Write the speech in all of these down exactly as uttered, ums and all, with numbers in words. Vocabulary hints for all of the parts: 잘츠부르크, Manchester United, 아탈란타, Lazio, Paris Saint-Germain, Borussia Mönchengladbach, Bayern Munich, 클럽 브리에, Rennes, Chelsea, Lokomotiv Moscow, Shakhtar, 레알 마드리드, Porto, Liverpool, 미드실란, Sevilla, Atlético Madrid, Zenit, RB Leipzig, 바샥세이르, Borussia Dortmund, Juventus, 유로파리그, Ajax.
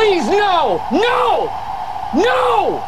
Please, no! No! No!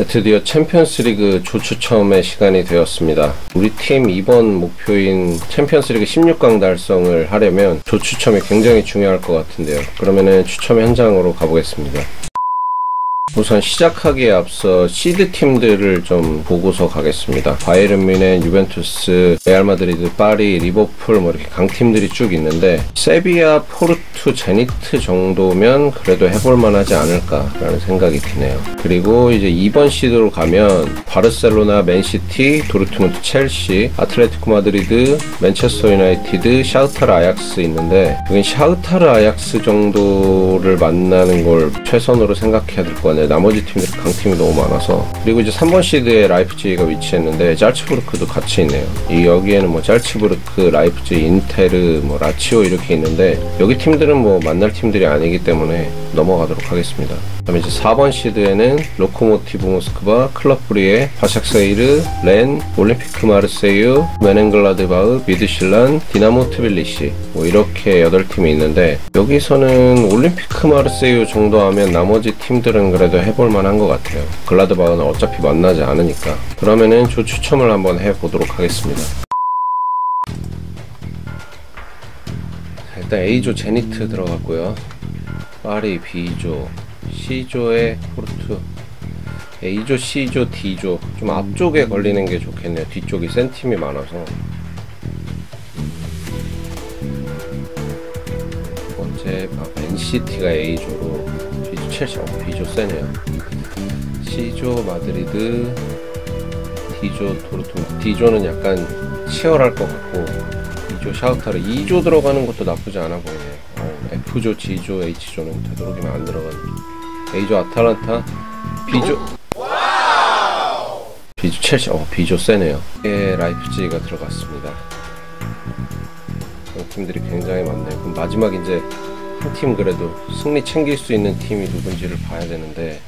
네, 드디어 챔피언스리그 조추첨의 시간이 되었습니다. 우리 팀 이번 목표인 챔피언스리그 십육 강 달성을 하려면 조추첨이 굉장히 중요할 것 같은데요. 그러면은 추첨 현장으로 가보겠습니다. 우선 시작하기에 앞서 시드 팀들을 좀 보고서 가겠습니다. 바이에른 뮌헨, 유벤투스, 레알 마드리드, 파리, 리버풀 뭐 이렇게 강팀들이 쭉 있는데 세비야, 포르투, 제니트 정도면 그래도 해볼만하지 않을까라는 생각이 드네요. 그리고 이제 이 번 시드로 가면 바르셀로나, 맨시티, 도르트문트, 첼시, 아틀레티코 마드리드, 맨체스터 유나이티드, 샤흐타르, 아약스 있는데 여긴 샤흐타르, 아약스 정도를 만나는 걸 최선으로 생각해야 될 것 같네요. 나머지 팀들이 강팀이 너무 많아서. 그리고 이제 삼 번 시드에 라이프치히가 위치했는데 잘츠부르크도 같이 있네요. 이 여기에는 뭐 잘츠부르크, 라이프치히, 인테르, 뭐 라치오 이렇게 있는데 여기 팀들은 뭐 만날 팀들이 아니기 때문에 넘어가도록 하겠습니다. 그다음에 이제 사 번 시드에는 로코모티브 모스크바, 클럽 브리에, 바샥세이르, 렌, 올림피크 마르세유, 메넨글라드바흐, 미드실란, 디나모 트빌리시 뭐 이렇게 여덟 팀이 있는데 여기서는 올림피크 마르세유 정도 하면 나머지 팀들은 그래도 해볼만한 것 같아요. 글라드바흐는 어차피 만나지 않으니까. 그러면은 조 추첨을 한번 해보도록 하겠습니다. 일단 A조 제니트 들어갔고요. 파리, B조, C조에 포르투, A조, C조, D조. 좀 앞쪽에 걸리는 게 좋겠네요. 뒤쪽이 센 팀이 많아서. 두 번째, 아, 맨시티가 A조로. 첼시, 어, B조 세네요. C조 마드리드, D조 도르트문트. D조는 약간 치열할 것 같고 E조 샤흐타르. E조 들어가는 것도 나쁘지 않아 보이네. 어, F조, G조, H조는 되도록이면 안 들어가는. A조 아탈란타, B조 와우! B조 첼시, 어 B조 세네요. 예, 라이프치히가 들어갔습니다. 팀들이 굉장히 많네요. 그럼 마지막 이제 한 팀 그래도 승리 챙길 수 있는 팀이 누군지를 봐야 되는데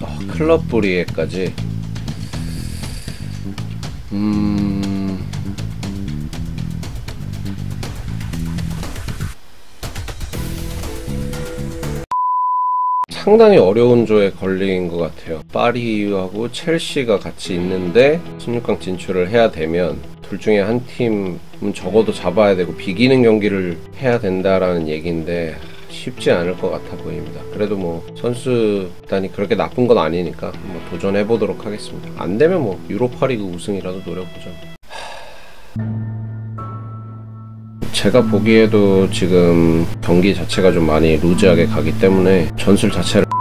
어, 클럽 브리에까지. 음... 상당히 어려운 조에 걸린 것 같아요. 파리하고 첼시가 같이 있는데 십육 강 진출을 해야 되면 둘 중에 한 팀은 적어도 잡아야 되고 비기는 경기를 해야 된다라는 얘기인데 쉽지 않을 것 같아 보입니다. 그래도 뭐 선수단이 그렇게 나쁜 건 아니니까 한번 도전해 보도록 하겠습니다. 안 되면 뭐 유로파리그 우승이라도 노려보죠. 제가 보기에도 지금 경기 자체가 좀 많이 루즈하게 가기 때문에 전술 자체를